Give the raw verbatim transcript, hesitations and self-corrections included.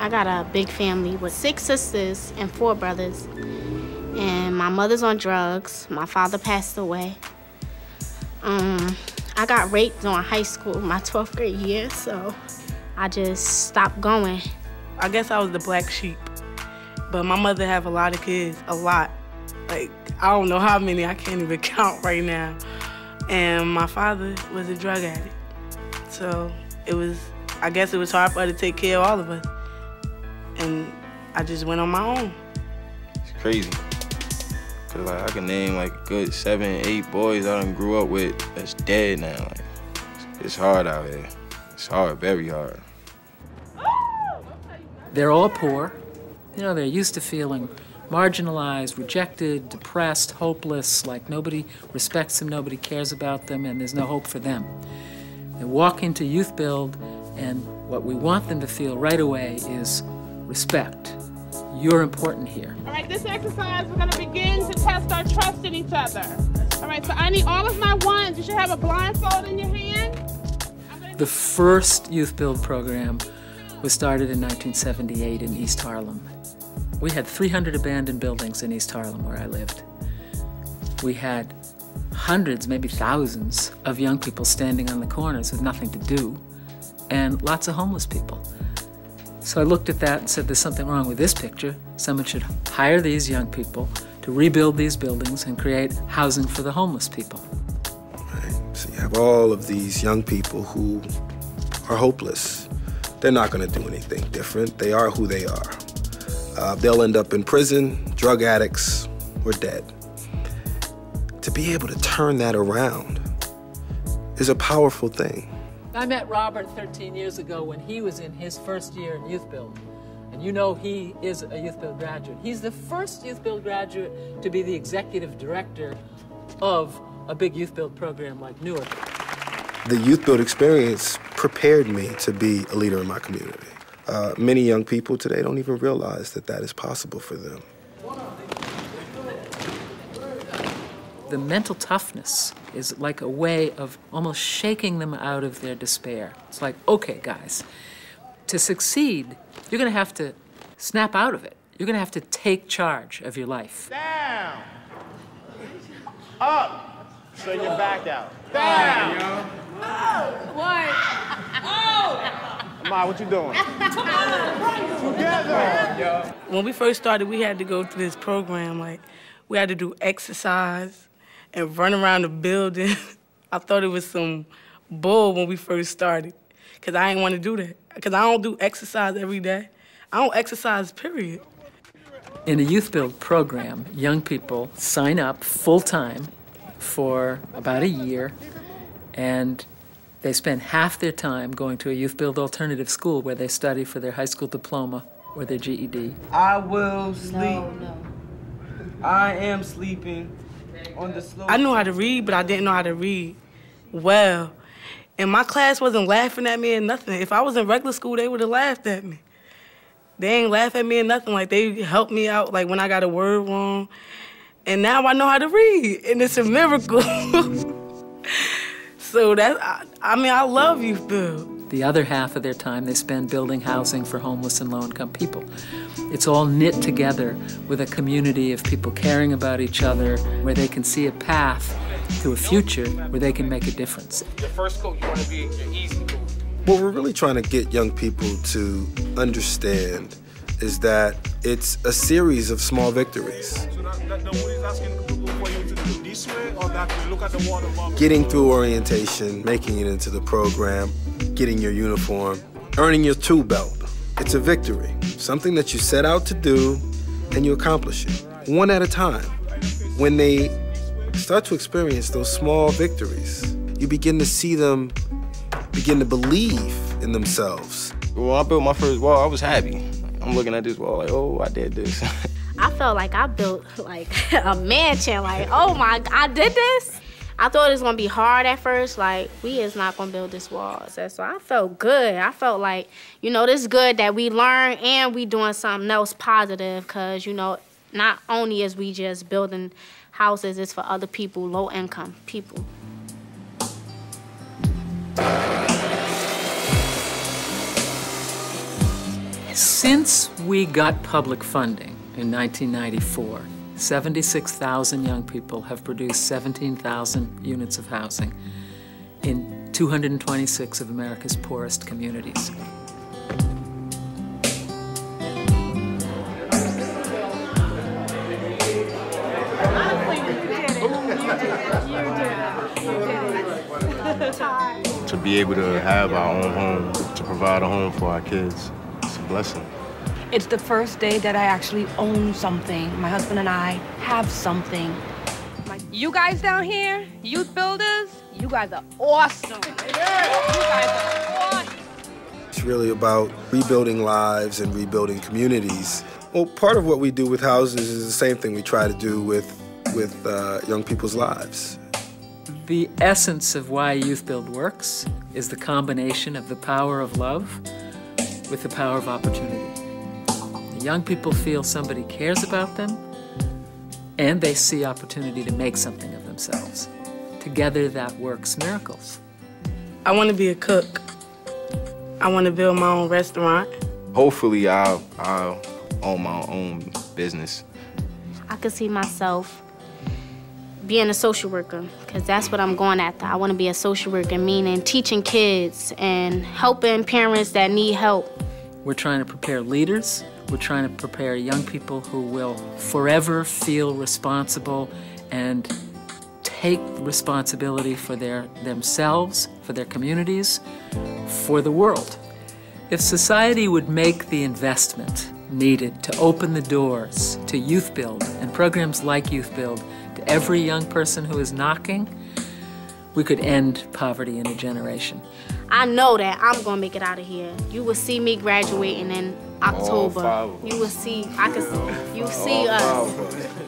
I got a big family with six sisters and four brothers. And my mother's on drugs. My father passed away. Um, I got raped during high school, my twelfth grade year, so I just stopped going. I guess I was the black sheep, but my mother have a lot of kids, a lot. Like, I don't know how many, I can't even count right now. And my father was a drug addict. So it was, I guess it was hard for her to take care of all of us. And I just went on my own. It's crazy. Cause like, I can name like a good seven, eight boys I done grew up with that's dead now. Like, it's hard out here. It's hard, very hard. They're all poor. You know, they're used to feeling marginalized, rejected, depressed, hopeless, like nobody respects them, nobody cares about them, and there's no hope for them. They walk into YouthBuild, and what we want them to feel right away is respect. You're important here. All right, this exercise, we're gonna begin to test our trust in each other. All right, so I need all of my ones. You should have a blindfold in your hand. The first YouthBuild program was started in nineteen seventy-eight in East Harlem. We had three hundred abandoned buildings in East Harlem where I lived. We had hundreds, maybe thousands, of young people standing on the corners with nothing to do, and lots of homeless people. So I looked at that and said, there's something wrong with this picture. Someone should hire these young people to rebuild these buildings and create housing for the homeless people. Right. So you have all of these young people who are hopeless. They're not gonna do anything different. They are who they are. Uh, they'll end up in prison, drug addicts, or dead. To be able to turn that around is a powerful thing. I met Robert thirteen years ago when he was in his first year in YouthBuild. And you know he is a YouthBuild graduate. He's the first YouthBuild graduate to be the executive director of a big YouthBuild program like Newark. The YouthBuild experience prepared me to be a leader in my community. Uh, many young people today don't even realize that that is possible for them. The mental toughness is like a way of almost shaking them out of their despair. It's like, okay, guys, to succeed, you're going to have to snap out of it. You're going to have to take charge of your life. Down. Up. So you're back out. Down. Oh, what? Oh! Ma, what you doing? Together! When we first started, we had to go through this program. Like, we had to do exercise and run around the building. I thought it was some bull when we first started, because I didn't want to do that. Because I don't do exercise every day. I don't exercise, period. In a YouthBuild program, young people sign up full-time for about a year, and they spend half their time going to a YouthBuild alternative school where they study for their high school diploma or their G E D. I will sleep. No, no. I am sleeping on the slope. I knew how to read, but I didn't know how to read well. And my class wasn't laughing at me or nothing. If I was in regular school, they would have laughed at me. They ain't laugh at me or nothing. Like, they helped me out, like, when I got a word wrong. And now I know how to read, and it's a miracle. So that's, I, I mean, I love YouthBuild. The other half of their time they spend building housing for homeless and low-income people. It's all knit together with a community of people caring about each other, where they can see a path to a future where they can make a difference. Your first coat, you want to be your easy coat. What we're really trying to get young people to understand is that it's a series of small victories. Getting through orientation, making it into the program, getting your uniform, earning your tool belt. It's a victory, something that you set out to do and you accomplish it, one at a time. When they start to experience those small victories, you begin to see them begin to believe in themselves. Well, I built my first wall, I was happy. I'm looking at this wall like, oh, I did this. I felt like I built like a mansion, like, oh my, I did this? I thought it was gonna be hard at first, like, we is not gonna build this wall. So, so I felt good. I felt like, you know, this is good that we learn and we doing something else positive, because, you know, not only is we just building houses, it's for other people, low-income people. Yes. Since we got public funding in nineteen ninety-four, seventy-six thousand young people have produced seventeen thousand units of housing in two hundred twenty-six of America's poorest communities. To be able to have our own home, to provide a home for our kids, it's a blessing. It's the first day that I actually own something. My husband and I have something. You guys down here, youth builders, you guys are awesome. You guys are awesome. It's really about rebuilding lives and rebuilding communities. Well, part of what we do with houses is the same thing we try to do with, with uh, young people's lives. The essence of why YouthBuild works is the combination of the power of love with the power of opportunity. The young people feel somebody cares about them, and they see opportunity to make something of themselves. Together, that works miracles. I want to be a cook. I want to build my own restaurant. Hopefully, I'll, I'll own my own business. I could see myself being a social worker, because that's what I'm going after. I want to be a social worker, meaning teaching kids and helping parents that need help. We're trying to prepare leaders. We're trying to prepare young people who will forever feel responsible and take responsibility for their themselves, for their communities, for the world. If society would make the investment needed to open the doors to YouthBuild and programs like YouthBuild to every young person who is knocking, we could end poverty in a generation. I know that I'm gonna make it out of here. You will see me graduating in October. You will see, I can, you see us.